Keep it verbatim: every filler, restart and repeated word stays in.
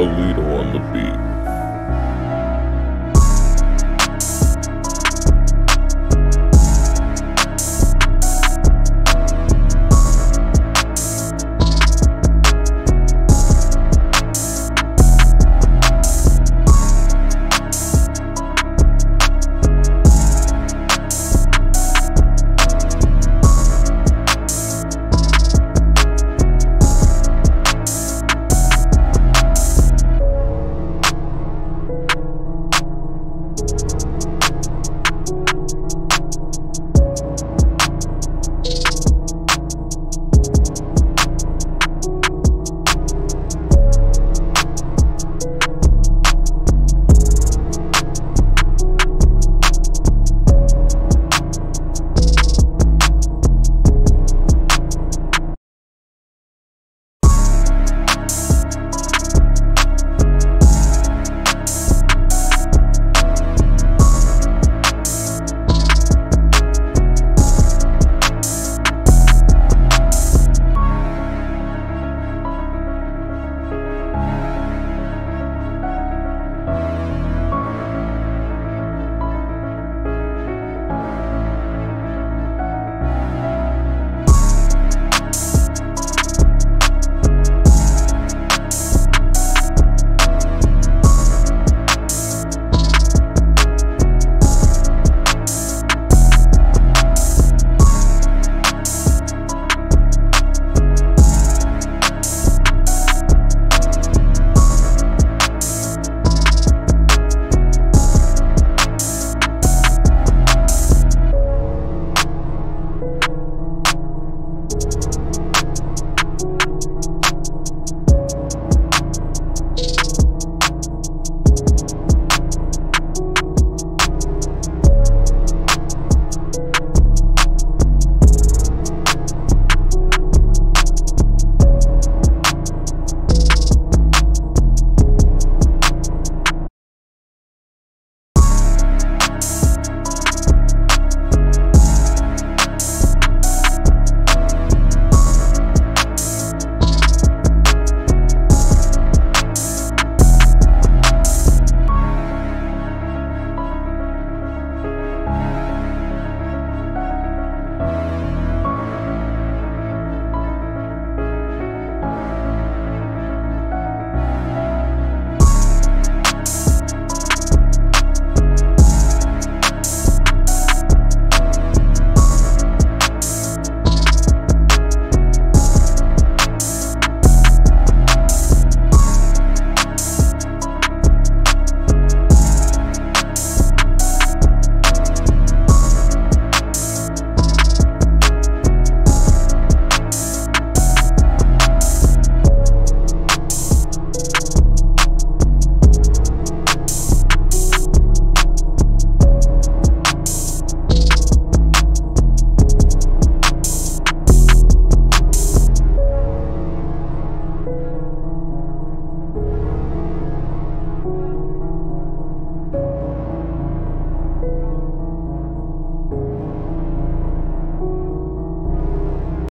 Alito.